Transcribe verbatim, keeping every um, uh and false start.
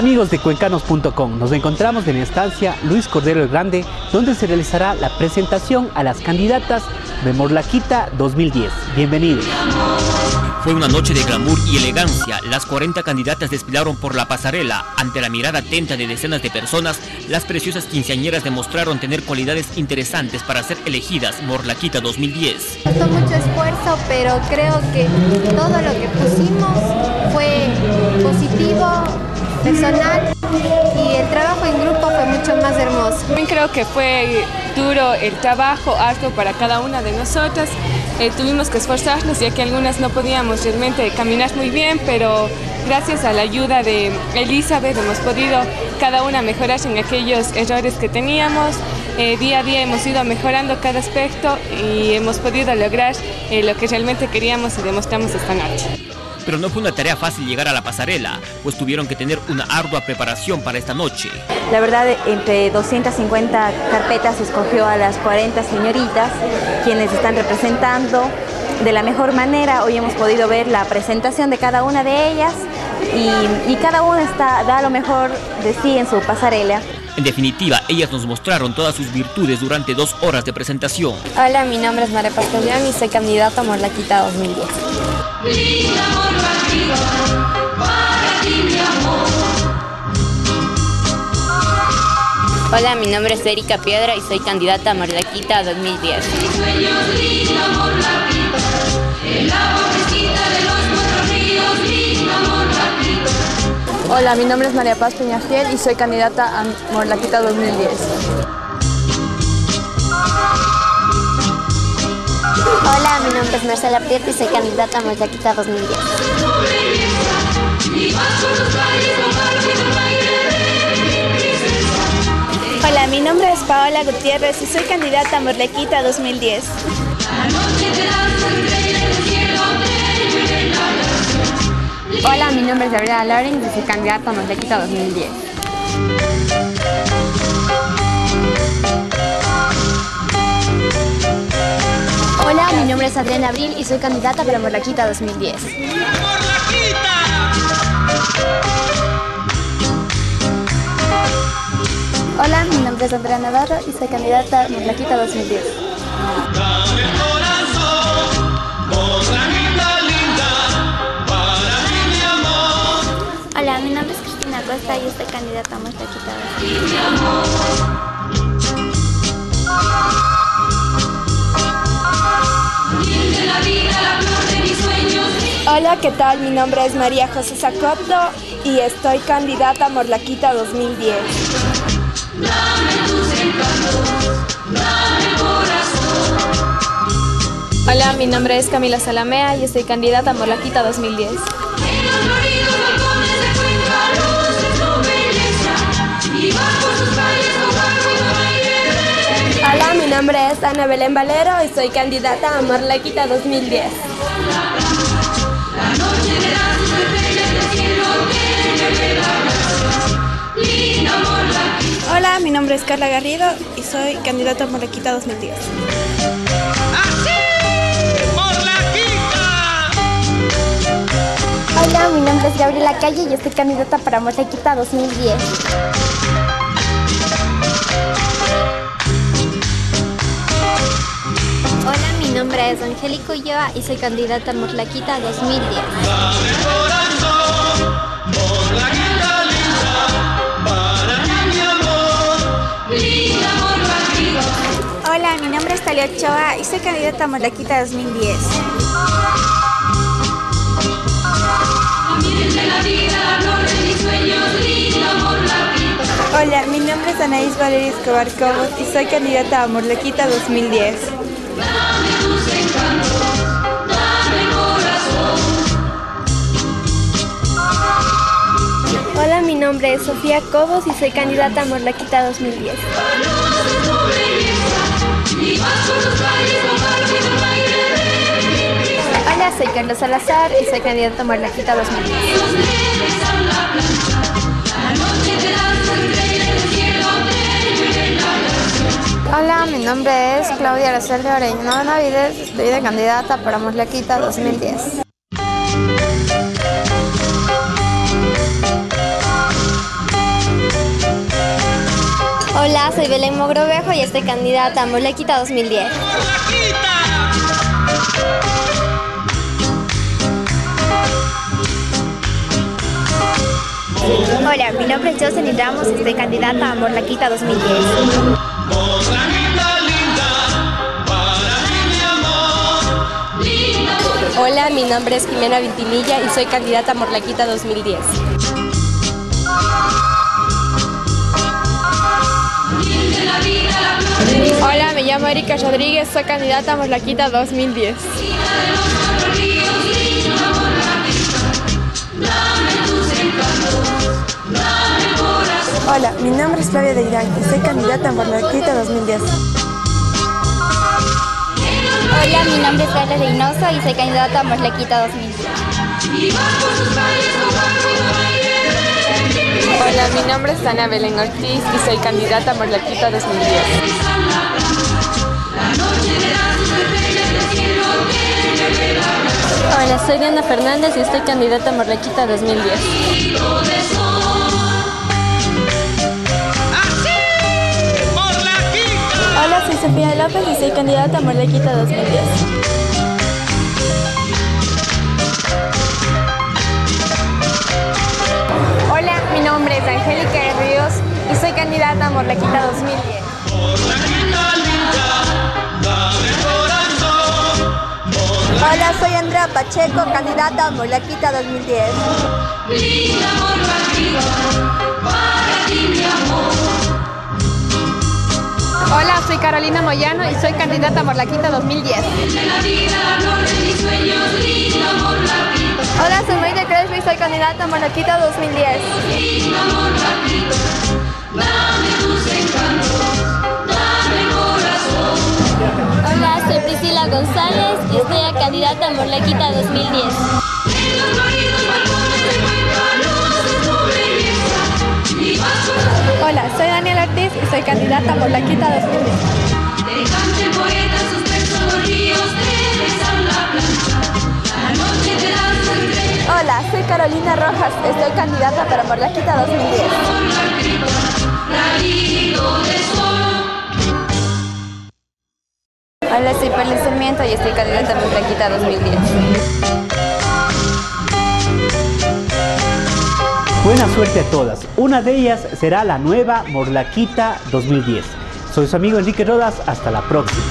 amigos de Cuencanos punto com, nos encontramos en la Estancia Luis Cordero el Grande, donde se realizará la presentación a las candidatas de Morlaquita dos mil diez. Bienvenidos. Fue una noche de glamour y elegancia. Las cuarenta candidatas desfilaron por la pasarela. Ante la mirada atenta de decenas de personas, las preciosas quinceañeras demostraron tener cualidades interesantes para ser elegidas Morlaquita dos mil diez. Costó mucho esfuerzo, pero creo que todo lo que pusimos fue positivo, personal, y el trabajo en grupo fue mucho más hermoso. También creo que fue duro el trabajo, harto para cada una de nosotras. Eh, tuvimos que esforzarnos, ya que algunas no podíamos realmente caminar muy bien, pero gracias a la ayuda de Elizabeth hemos podido cada una mejorar en aquellos errores que teníamos. Eh, día a día hemos ido mejorando cada aspecto y hemos podido lograr eh, lo que realmente queríamos y demostramos esta noche. Pero no fue una tarea fácil llegar a la pasarela, pues tuvieron que tener una ardua preparación para esta noche. La verdad, entre doscientas cincuenta carpetas escogió a las cuarenta señoritas, quienes están representando de la mejor manera. Hoy hemos podido ver la presentación de cada una de ellas y, y cada una está, da lo mejor de sí en su pasarela. En definitiva, ellas nos mostraron todas sus virtudes durante dos horas de presentación. Hola, mi nombre es María Pastor León y soy candidata a Morlaquita dos mil diez. Hola, mi nombre es Erika Piedra y soy candidata a Morlaquita dos mil diez. Hola, mi nombre es María Paz Peñafiel y soy candidata a Morlaquita dos mil diez. Hola, mi nombre es Marcela Piedra y soy candidata a Morlaquita dos mil diez. Hola, mi nombre es Paola Gutiérrez y soy candidata a Morlaquita dos mil diez. Hola, mi nombre es Gabriela Laring y soy candidata a Morlaquita dos mil diez. Hola, mi nombre es Adriana Abril y soy candidata para Morlaquita dos mil diez. Hola, mi nombre es Andrea Navarro y soy candidata a Morlaquita dos mil diez. Hola, mi nombre es Cristina Costa y soy candidata a Morlaquita dos mil diez. Hola, ¿qué tal? Mi nombre es María José Sacoto y estoy candidata a Morlaquita dos mil diez. Hola, mi nombre es Camila Salamea y soy candidata a Morlaquita dos mil diez. Hola, mi nombre es Ana Belén Valero y soy candidata a Morlaquita dos mil diez. Hola, mi nombre es Carla Garrido y soy candidata a Morlaquita dos mil diez. Hola, mi nombre es Gabriela Calle y estoy candidata para Morlaquita dos mil diez. Hola, mi nombre es Angélica Ulloa y soy candidata a Morlaquita dos mil diez. Hola, mi nombre es Estalia Ochoa y soy candidata a Morlaquita dos mil diez. Hola, mi nombre es Anaís Valeria Escobar Cobos y soy candidata a Morlaquita dos mil diez. Hola, mi nombre es Sofía Cobos y soy candidata a Morlaquita dos mil diez. Hola, soy Carlos Salazar y soy candidata a Morlaquita dos mil diez. Hola, mi nombre es Claudia Aracel de Oreña Nueva Navidades, estoy de candidata para Morlaquita dos mil diez. soy Belén Mogrovejo y estoy candidata a Morlaquita dos mil diez. Hola, mi nombre es Jocelyn Ramos y estoy candidata a Morlaquita dos mil diez. Hola, mi nombre es Jimena Vintimilla y soy candidata a Morlaquita dos mil diez. Hola, me llamo Erika Rodríguez, soy candidata a Morlaquita dos mil diez. Hola, mi nombre es Claudia de Irán y soy candidata a Morlaquita dos mil diez. Hola, mi nombre es Carla Reynoso y soy candidata a Morlaquita dos mil diez. Hola, mi nombre es Ana Belén Ortiz y soy candidata a Morlaquita dos mil diez. Hola, soy Diana Fernández y estoy candidata a Morlaquita dos mil diez. Hola, soy Sofía López y soy candidata a Morlaquita dos mil diez. Hola, mi nombre es Angélica Ríos y soy candidata a Morlaquita dos mil diez. Hola, soy Andrea Pacheco, candidata a Morlaquita dos mil diez. Linda Morlaquita, para ti mi amor. Hola, soy Carolina Moyano y soy candidata a Morlaquita dos mil diez. Hola, soy María Crespo y soy candidata a Morlaquita dos mil diez. Hola, soy Priscila González y estoy candidata a Morlaquita dos mil diez. Hola, soy Daniel Ortiz y soy candidata a Morlaquita dos mil diez. Hola, soy Carolina Rojas, estoy candidata para Morlaquita dos mil diez. Hola, soy Perla Sarmiento y estoy candidata a Morlaquita dos mil diez. Buena suerte a todas, una de ellas será la nueva Morlaquita dos mil diez. Soy su amigo Enrique Rodas, hasta la próxima.